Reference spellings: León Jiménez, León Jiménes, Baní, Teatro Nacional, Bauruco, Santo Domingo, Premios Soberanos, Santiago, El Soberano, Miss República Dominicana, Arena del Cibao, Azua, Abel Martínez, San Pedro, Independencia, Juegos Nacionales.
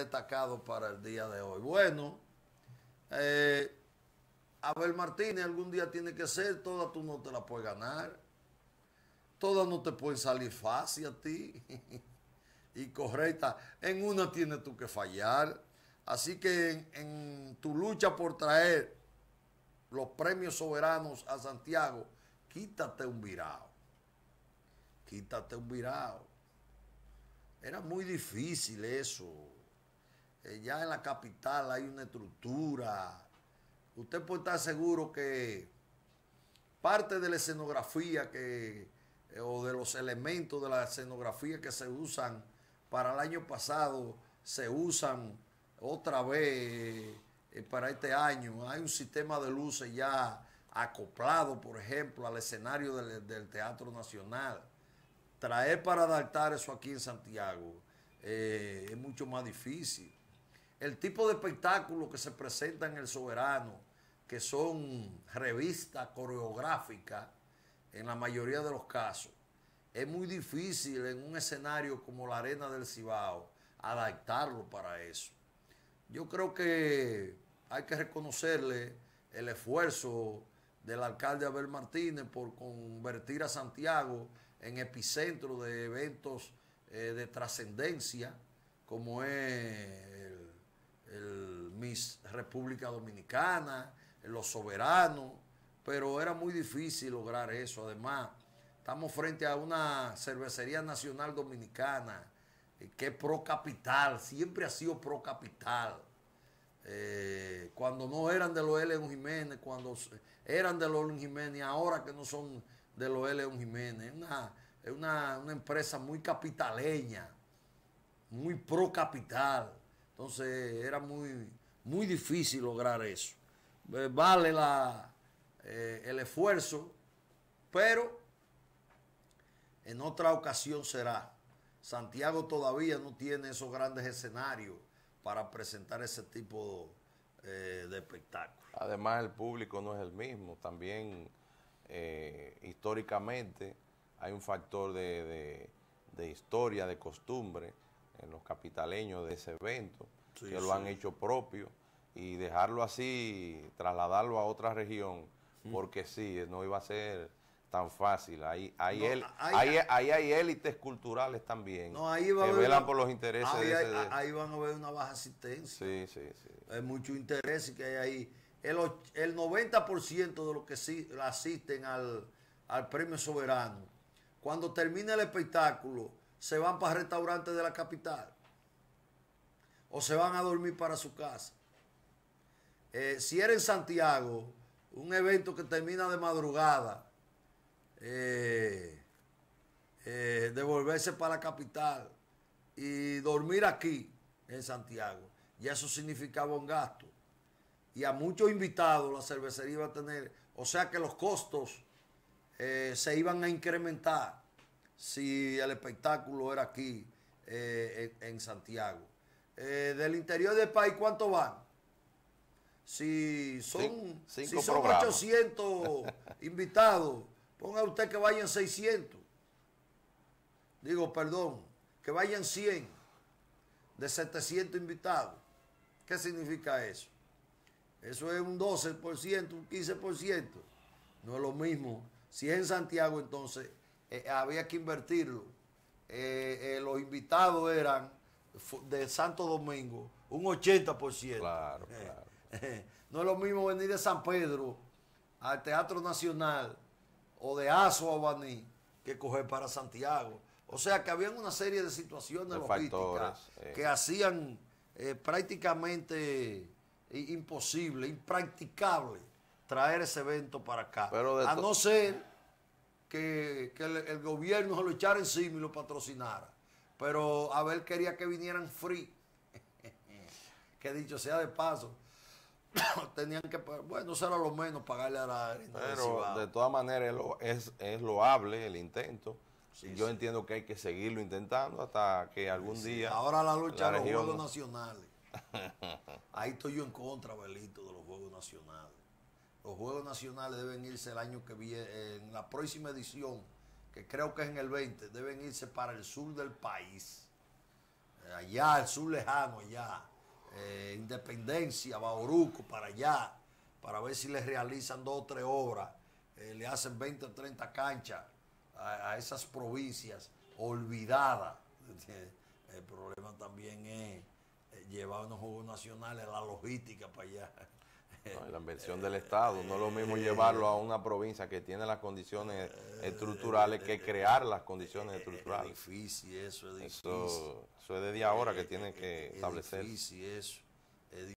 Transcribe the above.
destacados para el día de hoy. Bueno, Abel Martínez, algún día tiene que ser, todas tú no te las puedes ganar, todas no te pueden salir fácil a ti y correcta, en una tienes tú que fallar. Así que en tu lucha por traer los premios soberanos a Santiago, quítate un virao, quítate un virao. Era muy difícil eso. Ya en la capital hay una estructura. Usted puede estar seguro que parte de la escenografía o de los elementos de la escenografía que se usan para el año pasado, se usan otra vez para este año. Hay un sistema de luces ya acoplado, por ejemplo, al escenario del Teatro Nacional. Traer para adaptar eso aquí en Santiago es mucho más difícil. El tipo de espectáculo que se presenta en El Soberano, que son revistas coreográficas, en la mayoría de los casos, es muy difícil en un escenario como la Arena del Cibao adaptarlo para eso. Yo creo que hay que reconocerle el esfuerzo del alcalde Abel Martínez por convertir a Santiago en epicentro de eventos de trascendencia, como es el Miss República Dominicana, los soberanos, pero era muy difícil lograr eso. Además, estamos frente a una cervecería nacional dominicana que es pro capital, siempre ha sido pro capital. Cuando no eran de los León Jiménes, cuando eran de los León Jiménez, ahora que no son de los León Jiménez. Es una empresa muy capitaleña, muy pro capital. Entonces era muy difícil lograr eso. Vale el esfuerzo, pero en otra ocasión será. Santiago todavía no tiene esos grandes escenarios para presentar ese tipo de espectáculo. Además, el público no es el mismo. También históricamente hay un factor de historia, de costumbre en los capitaleños de ese evento, sí, que lo han hecho propio, y dejarlo así, trasladarlo a otra región, porque sí, no iba a ser tan fácil. Ahí hay élites culturales también, que velan por los intereses. Ahí van a ver una baja asistencia. Sí, sí, sí. Hay mucho interés que hay ahí. El 90% de los que sí asisten al Premio Soberano, cuando termina el espectáculo, se van para restaurantes de la capital o se van a dormir para su casa. Si era en Santiago, un evento que termina de madrugada, devolverse para la capital y dormir aquí en Santiago, ya eso significaba un gasto. Y a muchos invitados la cervecería iba a tener, o sea que los costos se iban a incrementar si el espectáculo era aquí en Santiago. Del interior del país, ¿cuánto van? Si son 800 invitados, ponga usted que vayan 600. Digo, perdón, que vayan 100 de 700 invitados. ¿Qué significa eso? Eso es un 12%, un 15%. No es lo mismo. Si es en Santiago, entonces había que invertirlo. Los invitados eran de Santo Domingo, un 80%. Claro, claro. No es lo mismo venir de San Pedro al Teatro Nacional o de Azua o Baní que coger para Santiago. O sea que habían una serie de situaciones logísticas que hacían prácticamente imposible, impracticable traer ese evento para acá. Pero a no ser que el gobierno se lo echara encima y lo patrocinara. Pero Abel quería que vinieran free. Que dicho sea de paso, tenían que pagar. Bueno, será lo menos pagarle a la Arena del Cibao. De todas maneras es loable el intento. Sí, yo entiendo que hay que seguirlo intentando hasta que algún día. Ahora la lucha de los Juegos Nacionales. Ahí estoy yo en contra, Abelito, de los Juegos Nacionales. Los Juegos Nacionales deben irse el año que viene, en la próxima edición, que creo que es en el 20, deben irse para el sur del país. allá al sur lejano, allá, Independencia, Bauruco, para allá, para ver si les realizan 2 o 3 obras, le hacen 20 o 30 canchas a esas provincias olvidadas. El problema también es llevar unos Juegos Nacionales, la logística para allá. No, la inversión del Estado, no es lo mismo llevarlo a una provincia que tiene las condiciones estructurales que crear las condiciones estructurales. Es difícil eso, es difícil. Eso es desde ahora que tienen que establecerse. Es difícil eso.